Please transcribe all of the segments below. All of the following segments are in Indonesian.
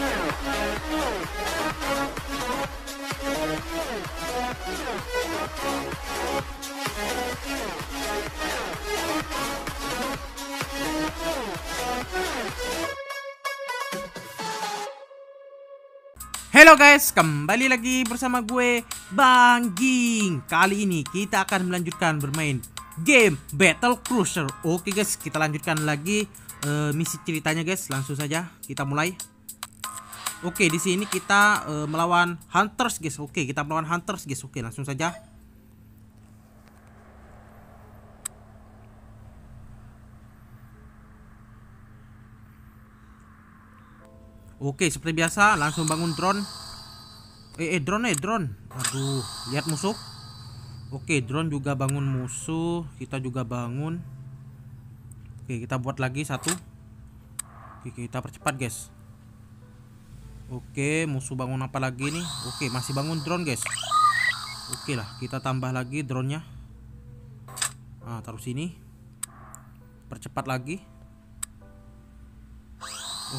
Halo guys, kembali lagi bersama gue Bang Ging. Kali ini kita akan melanjutkan bermain game Battle Cruiser. Oke guys, kita lanjutkan lagi misi ceritanya guys. Langsung saja kita mulai. Oke, di sini kita melawan Hunters guys. Oke, kita melawan Hunters guys. Oke, langsung saja. Oke, seperti biasa langsung bangun drone. Drone. Aduh, lihat musuh. Oke, drone juga bangun musuh. Kita juga bangun. Oke, kita buat lagi satu. Oke, kita percepat guys. Oke, musuh bangun apa lagi nih? Oke, masih bangun drone guys. Oke lah, kita tambah lagi drone-nya. Nah, taruh sini. Percepat lagi.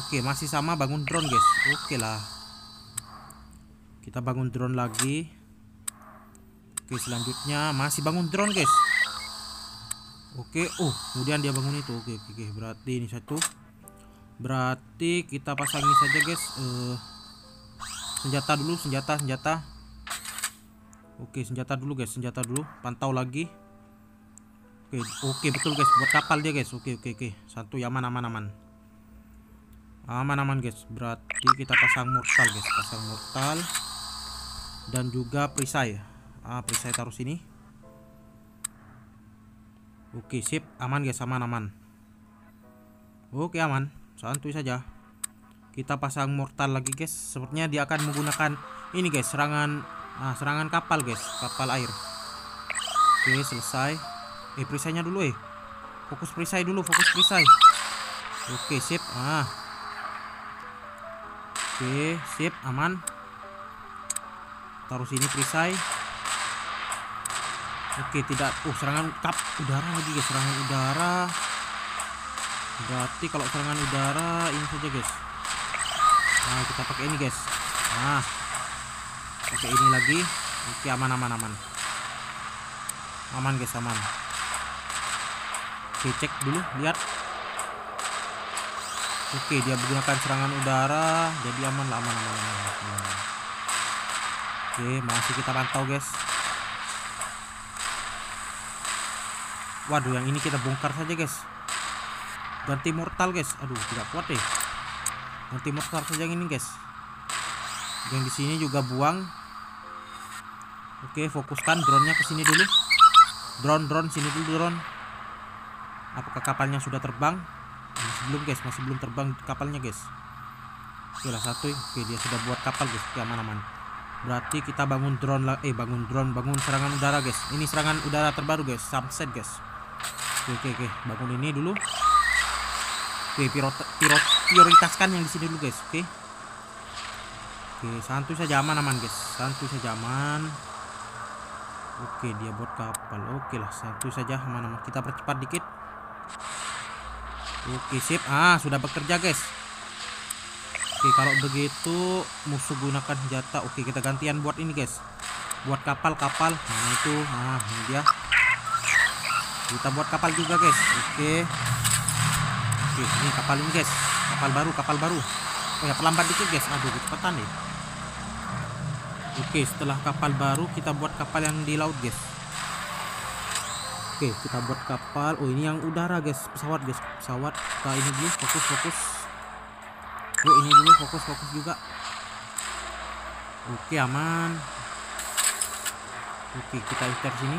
Oke, masih sama bangun drone guys. Oke lah, kita bangun drone lagi. Oke, selanjutnya masih bangun drone guys. Oke, kemudian dia bangun itu. Oke, berarti ini satu. Berarti kita pasangi saja guys senjata dulu, senjata. Oke, senjata dulu guys, pantau lagi. Oke, betul guys, buat kapal dia guys. Oke, satu ya, aman guys. Berarti kita pasang mortal guys, dan juga perisai. Perisai taruh sini. Oke, sip, aman guys, aman. Oke, aman. Santuy saja. Kita pasang mortal lagi guys. Sepertinya dia akan menggunakan ini guys, serangan kapal guys, kapal air. Oke, selesai. Perisainya dulu Fokus perisai dulu, Oke, sip. Oke, sip, aman. Taruh sini perisai. Oke, tidak. Serangan kap udara lagi guys, Berarti kalau serangan udara ini saja guys. Nah, kita pakai ini guys. Nah, pakai ini lagi. Oke, aman. Aman guys, aman. Oke, cek dulu, lihat. Oke, dia menggunakan serangan udara, jadi aman lah, aman. Oke, masih kita pantau guys. Waduh, yang ini kita bongkar saja guys. Ganti mortal guys. Aduh, tidak kuat deh. Ganti mortal saja yang ini guys. Yang di sini juga buang. Oke, fokuskan drone-nya ke sini dulu. Drone sini dulu. Apakah kapalnya sudah terbang? Masih belum guys, masih belum terbang kapalnya guys. Oke lah, satu. Oke, dia sudah buat kapal guys. Oke, aman. Berarti kita bangun drone lah. Bangun serangan udara guys. Ini serangan udara terbaru guys, sunset guys. Oke. Bangun ini dulu. Oke, prioritaskan yang di sini dulu guys. Oke, santuy saja, aman guys. Oke, dia buat kapal. Oke lah, santuy saja, aman. Kita percepat dikit. Oke, sip. Sudah bekerja guys. Oke, kalau begitu musuh gunakan senjata. Oke, kita gantian buat ini guys. Buat kapal. Nah, itu. Nah, ini dia. Kita buat kapal juga guys. Oke, ini kapal ini guys, kapal baru. Oh ya, pelambat dikit guys. Aduh, cepetan nih. Oke, setelah kapal baru kita buat kapal yang di laut guys. Oke, kita buat kapal. Oh, ini yang udara guys, pesawat. Nah, ini dulu fokus. Yuk, ini dulu fokus juga. Oke, aman. Oke, kita incer sini.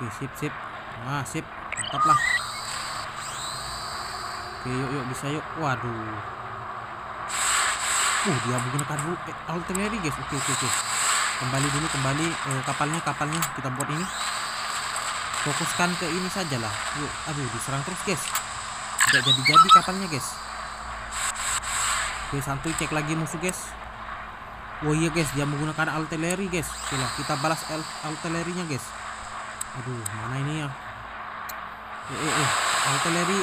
Oke, sip. Nah, sip, mantap lah. Oke, yuk bisa yuk. Waduh. Dia menggunakan artileri guys. Oke. Kembali dulu. Kapalnya kita buat ini. Fokuskan ke ini sajalah. Yuk, aduh, diserang terus guys. Tidak jadi kapalnya guys. Oke, santuy, cek lagi musuh guys. Oh iya guys, dia menggunakan artileri guys. Oke lah, kita balas artilerinya guys. Aduh, mana ini ya? Artileri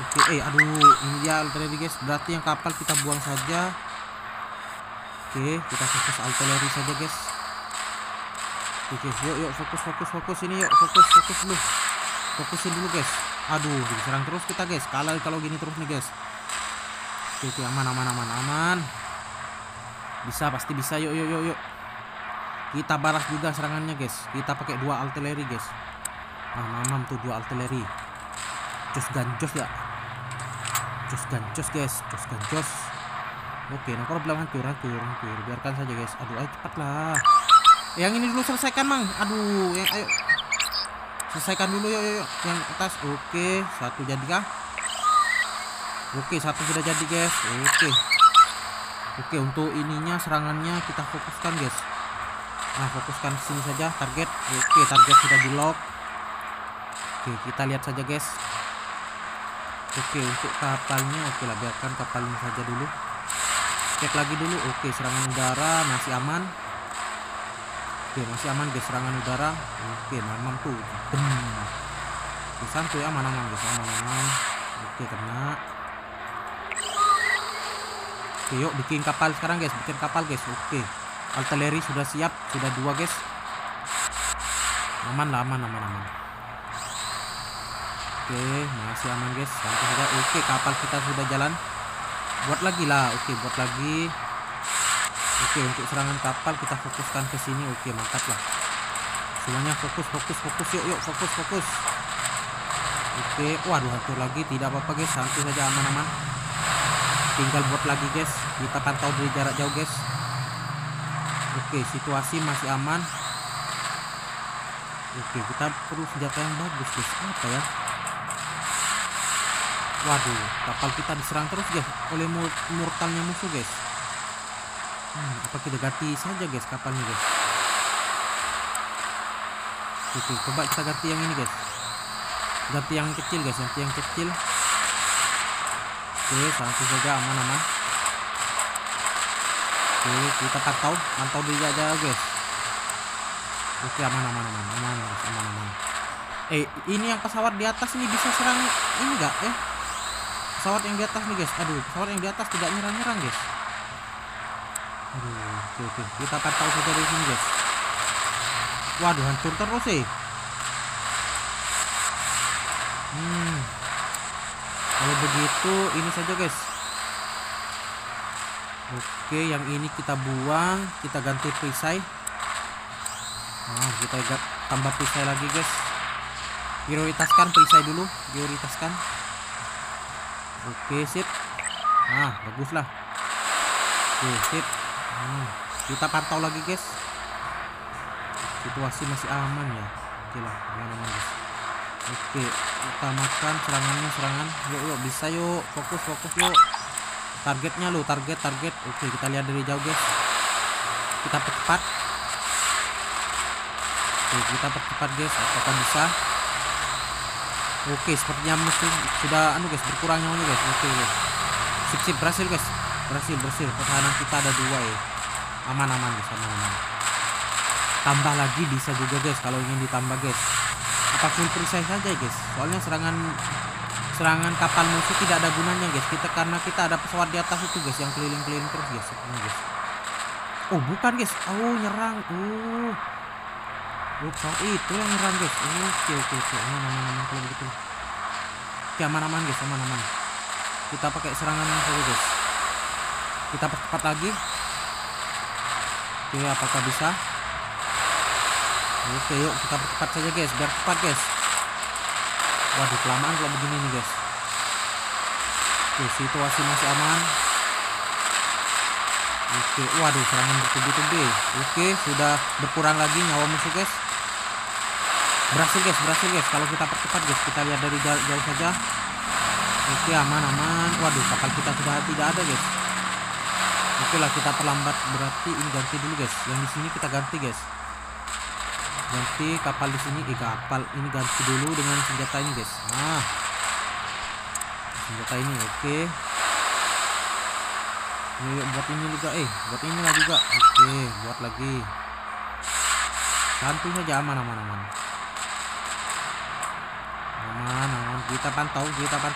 Oke, aduh, ya artileri guys. Berarti yang kapal kita buang saja. Oke, kita fokus artileri saja guys. Oke, yuk fokus ini, yuk fokus dulu. Fokusin dulu guys. Aduh, diserang terus kita guys. Kalah kalau gini terus nih guys. Oke, aman. Bisa, pasti bisa. Yuk. Kita balas juga serangannya guys. Kita pakai dua artileri guys. Aman tuh dua artileri. Jos gancos guys. Oke, nah kalau bilang hancur, biarkan saja guys. Aduh, ayo cepatlah. Yang ini dulu selesaikan, Mang. Aduh, yang ayo. Selesaikan dulu yuk. Yang atas. Oke, satu jadi kah? Oke, satu sudah jadi guys. Oke, untuk ininya serangannya kita fokuskan guys. Nah, fokuskan sini saja target. Oke, target sudah di lock. Oke, kita lihat saja guys. Oke, untuk kapalnya oke lah, biarkan kapalnya saja dulu. Cek lagi dulu. Oke, serangan udara masih aman. Oke, masih aman guys, serangan udara. Oke, aman tuh. Bisa tuh ya, aman guys, aman. Oke, kena. Oke, yuk bikin kapal sekarang guys, Oke. Artileri sudah siap, sudah dua guys. Aman. Oke, masih aman guys. Oke, kapal kita sudah jalan. Buat lagi lah. Oke, buat lagi. Oke, untuk serangan kapal kita fokuskan ke sini. Oke, mantap lah. Semuanya fokus. Yuk, fokus. Oke, waduh hancur lagi. Tidak apa-apa guys, santai saja, aman. Tinggal buat lagi guys. Kita pantau dari jarak jauh guys. Oke, situasi masih aman. Oke, kita perlu senjata yang bagus guys. Apa ya? Waduh, kapal kita diserang terus guys oleh mortalnya musuh guys. Apa kita ganti saja guys kapalnya guys? Oke, coba kita ganti yang ini guys. Ganti yang kecil guys, Oke, santai saja, aman. Oke, kita pantau diri aja guys. Oke, aman. Ini yang pesawat di atas ini bisa serang ini enggak ya? Pesawat yang di atas nih guys. Aduh, pesawat yang di atas tidak nyerang-nyerang guys. Aduh, oke. Kita pantau saja dari sini guys. Waduh, hancur terus sih. Kalau begitu ini saja guys. Oke, yang ini kita buang, kita ganti perisai. Nah, kita tambah perisai lagi guys. Prioritaskan perisai dulu, Oke, sip. Nah, baguslah. Oke, sip. Kita pantau lagi, guys. Situasi masih aman ya. Oke lah, aman guys. Oke, utamakan serangan. Yuk, bisa yuk. Fokus yuk. Targetnya lo, target. Oke, kita lihat dari jauh, guys. Kita percepat. Oke, kita percepat, guys. Apakah bisa? Oke, sepertinya musuh sudah guys, berkurang nyawanya guys. Oke guys. Sip, berhasil guys. Berhasil. Pertahanan kita ada dua ya. Aman guys. Tambah lagi bisa juga guys kalau ingin ditambah guys. Apa full perisai saja guys. Soalnya serangan kapal musuh tidak ada gunanya guys. Karena kita ada pesawat di atas itu guys yang keliling-keliling terus guys. Oh, bukan guys. Oh, nyerang. Itu yang nyerang guys. Oke. Aman kalau begitu. Oke, aman guys, aman. Kita pakai serangan dulu guys. Kita percepat lagi. Oke, apakah bisa? Oke, yuk kita percepat saja guys, biar cepat guys. Waduh, kelamaan kalau begini nih guys. Oke, situasi masih aman. Oke, waduh serangan bertubi-tubi. Oke, sudah berkurang lagi nyawa musuh guys. Berhasil guys. Kalau kita percepat guys, kita lihat dari jauh saja. Oke, aman. Waduh, kapal kita sudah tidak ada guys. Oke lah, kita terlambat. Berarti ini ganti dulu guys. Yang di sini kita ganti guys. Ganti kapal di sini. Kapal ini ganti dulu dengan senjata ini guys. Nah, senjata ini. Oke. Yuk, buat inilah juga. Oke, buat lagi. Santai saja, aman. Kita pantau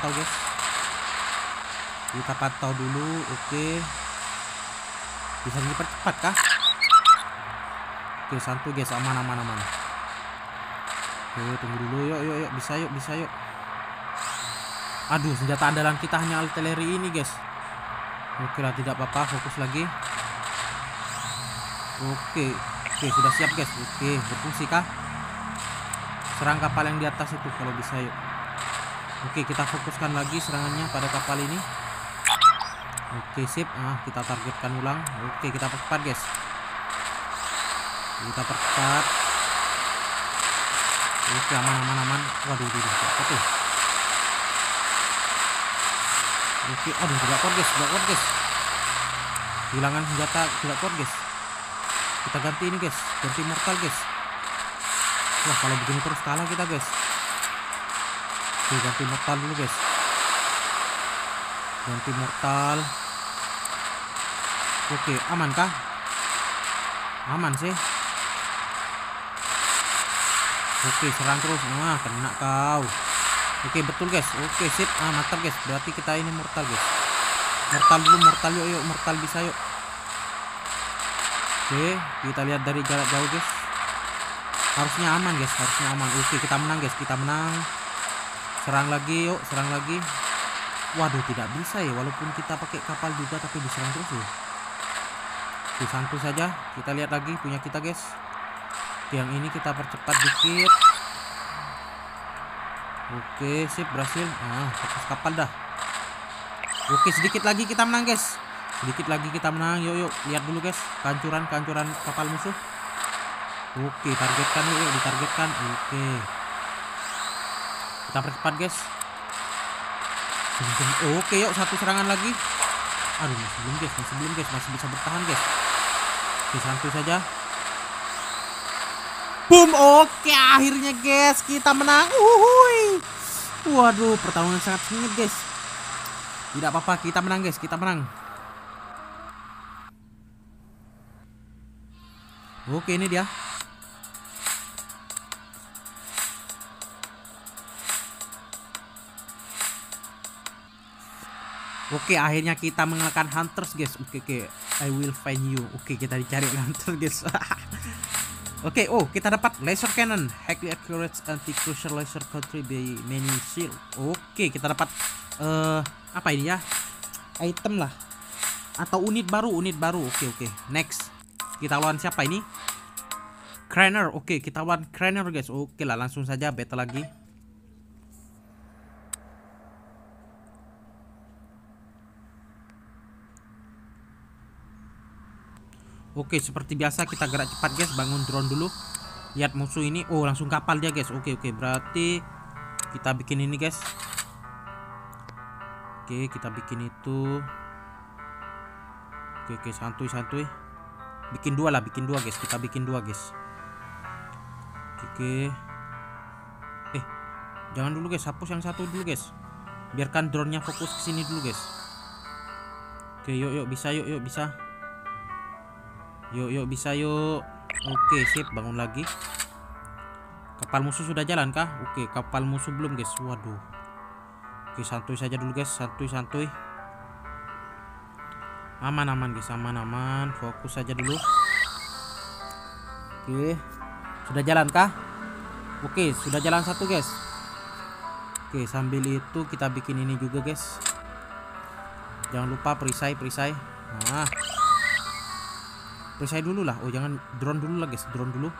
guys. Kita pantau dulu. Oke, bisa dipercepat kah? Oke, santu guys, aman. Oke, tunggu dulu. Yuk, bisa yuk. Aduh, senjata andalan kita hanya artileri ini guys. Oke lah, tidak apa-apa, fokus lagi. Oke, sudah siap guys. Oke, berfungsi kah? Serang kapal yang di atas itu kalau bisa yuk. Oke, kita fokuskan lagi serangannya pada kapal ini. Oke, sip. Nah, kita targetkan ulang. Oke, kita percepat guys. Kita percepat. Oke, aman. Waduh, apa tuh? Oke, aduh, tidak kuat guys. Kehilangan senjata, tidak kuat guys. Kita ganti ini guys, ganti mortal guys. Wah, kalau begini terus kalah kita guys. Oke, ganti mortal dulu guys. Ganti mortal. Oke, aman kah? Aman sih. Oke, serang terus. Nah, kena kau. Oke, betul guys. Oke, sip. Ah, mantap guys. Berarti kita ini mortal guys. Mortal dulu, mortal yuk. Mortal bisa yuk. Oke, kita lihat dari jarak jauh guys. Harusnya aman guys, harusnya aman. Oke, kita menang guys, kita menang. Serang lagi yuk, serang lagi. Waduh, tidak bisa ya, walaupun kita pakai kapal juga tapi diserang terus ya. Oke, santu saja. Kita lihat lagi punya kita guys. Yang ini kita percepat dikit. Oke, sip, berhasil. Nah, fokus kapal dah. Oke, sedikit lagi kita menang guys. Yuk, lihat dulu guys, kancuran kapal musuh. Oke, targetkan yuk, ditargetkan. Oke, kita percepat guys. Oke, yuk, satu serangan lagi. Aduh, masih belum guys, masih bisa bertahan guys. Oke, santai saja. Boom, oke, akhirnya guys, kita menang. Uhuy. Waduh, pertarungan sangat sengit guys. Tidak apa-apa, kita menang guys, kita menang. Oke, ini dia. Oke, akhirnya kita mengalahkan Huntress guys. Oke, I will find you. Oke, kita dicari Huntress guys. Oke, oh, kita dapat laser cannon, highly accurate anti-cruiser laser country by many shield. Oke, kita dapat apa ini ya? Item lah. Atau unit baru. Oke. Next. Kita lawan siapa ini? Craner. Oke, kita lawan Craner guys. Oke lah, langsung saja battle lagi. Oke, seperti biasa kita gerak cepat guys. Bangun drone dulu. Lihat musuh ini. Oh, langsung kapal dia guys. Oke, berarti kita bikin ini guys. Oke, kita bikin itu. Oke, santuy. Bikin dua guys. Kita bikin dua guys. Oke. Jangan dulu guys, hapus yang satu dulu guys. Biarkan drone-nya fokus ke sini dulu guys. Oke, yuk bisa yuk bisa. Yuk bisa yuk. Oke, sip, bangun lagi. Kapal musuh sudah jalan kah? Oke, kapal musuh belum guys. Waduh. Oke, santuy saja dulu guys, santuy. Aman guys, aman, fokus saja dulu. Oke, sudah jalan kah? Oke, sudah jalan satu guys. Oke, sambil itu kita bikin ini juga guys. Jangan lupa perisai. Nah, perisai dulu lah. Oh, jangan, drone dulu lah guys, drone dulu.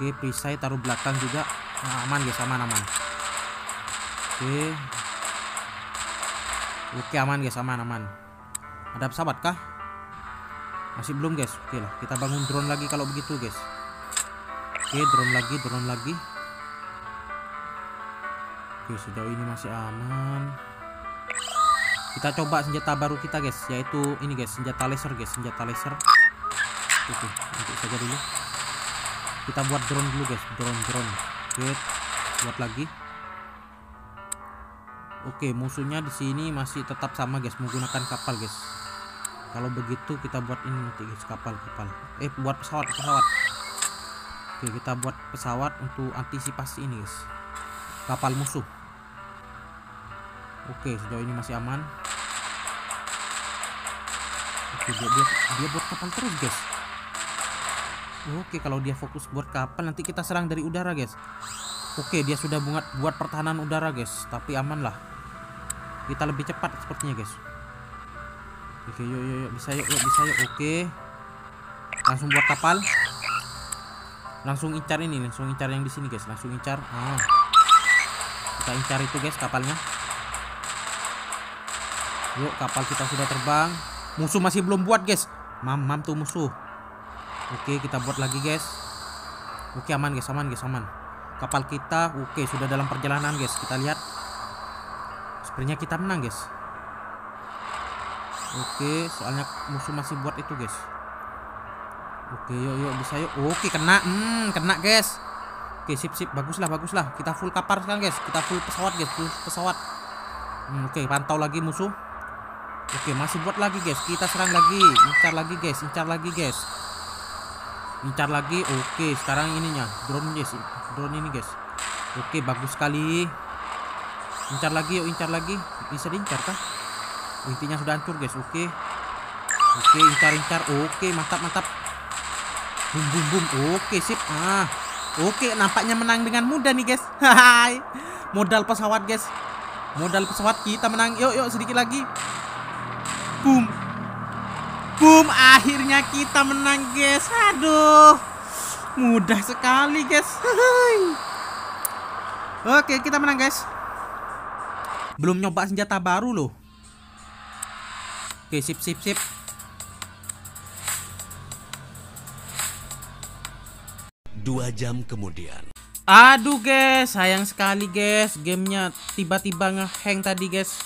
Oke, perisai taruh belakang juga. Nah, aman guys, aman. Oke, aman guys, aman. Ada pesawat kah? Masih belum guys. Oke lah, kita bangun drone lagi kalau begitu guys. Oke, drone lagi. Oke, sejauh ini masih aman. Kita coba senjata baru kita guys, yaitu ini guys, senjata laser guys. Oke, nanti saja dulu. Kita buat drone dulu guys, drone. Oke, buat lagi. Oke, musuhnya di sini masih tetap sama guys, menggunakan kapal guys. Kalau begitu kita buat ini nanti guys, kapal. Buat pesawat. Oke, kita buat pesawat untuk antisipasi ini guys, kapal musuh. Oke, sejauh ini masih aman. Oke, dia buat kapal terus, guys. Oke, kalau dia fokus buat kapal, nanti kita serang dari udara, guys. Oke, dia sudah buat pertahanan udara, guys. Tapi aman lah. Kita lebih cepat sepertinya, guys. Oke, yuk, bisa yuk. Oke. Langsung buat kapal. Langsung incar ini, langsung incar yang di sini, guys. Langsung incar. Ah. Kita incar itu, guys, kapalnya. Yuk, kapal kita sudah terbang. Musuh masih belum buat, guys. Mam tuh musuh. Oke, kita buat lagi, guys. Oke, aman, guys. Aman. Kapal kita, oke, sudah dalam perjalanan, guys. Kita lihat. Sepertinya kita menang, guys. Oke, soalnya musuh masih buat itu, guys. Oke, yuk, bisa yuk. Oke, kena. Kena, guys. Oke, sip. Baguslah. Kita full kapal sekarang, guys. Kita full pesawat, guys. Full pesawat. Oke, pantau lagi musuh. Oke, masih buat lagi, guys. Kita serang lagi. Incar lagi, guys. Incar lagi, oke. Sekarang ininya drone, guys. Drone ini, guys. Oke, bagus sekali. Incar lagi. Bisa diincar kah? Intinya sudah hancur, guys. Oke, incar. Oke, mantap. Bum. Oke, sip. Ah. Oke, nampaknya menang dengan mudah nih, guys. Hai. Modal pesawat, guys. Modal pesawat kita menang. Yuk, sedikit lagi. Boom, akhirnya kita menang, guys. Aduh, mudah sekali, guys. Oke, kita menang, guys. Belum nyoba senjata baru loh. Oke, sip. Dua jam kemudian. Aduh, guys, sayang sekali, guys. Gamenya tiba-tiba nge-hang tadi, guys.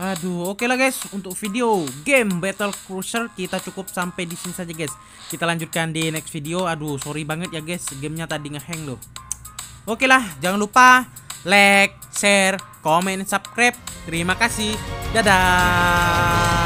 Aduh, oke lah, guys, untuk video game Battle Cruiser kita cukup sampai di sini saja, guys. Kita lanjutkan di next video. Aduh, sorry banget ya, guys, gamenya tadi ngehang loh. Oke lah, jangan lupa like, share, komen, subscribe. Terima kasih, dadah.